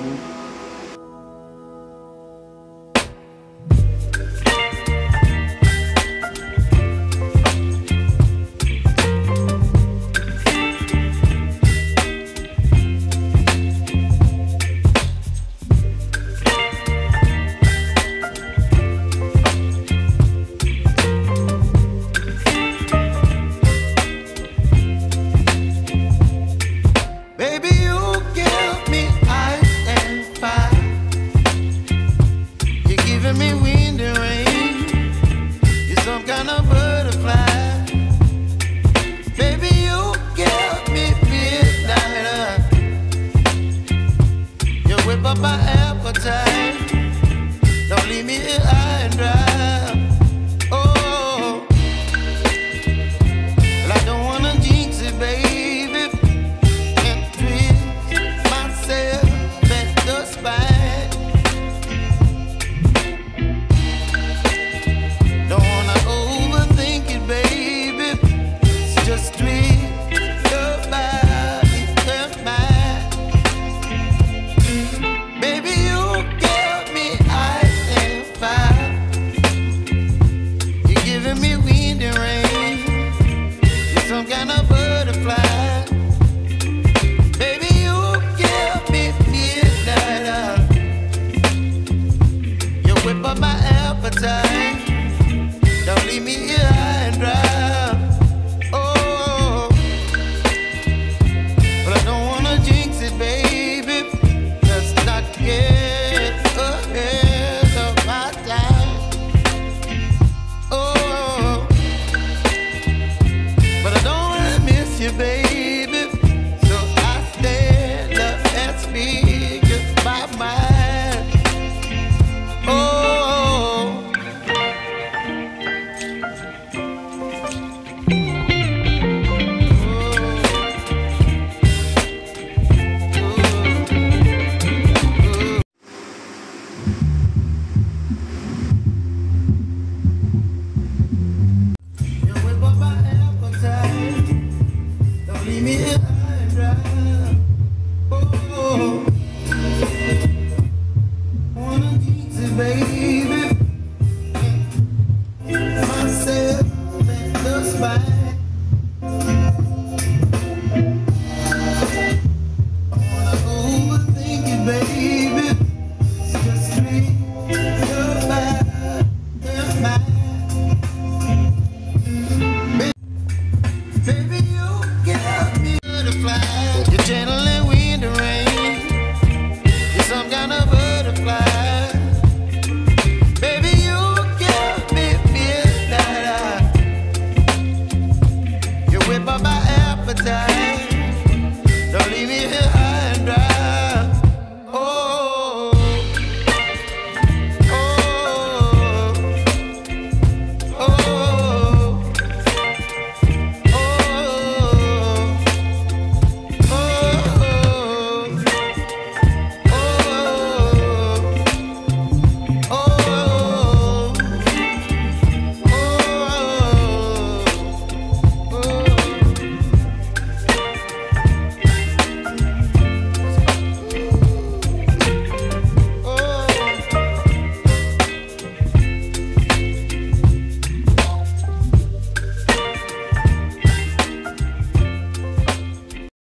Hallelujah. You're gently wind and rain. You're some kind of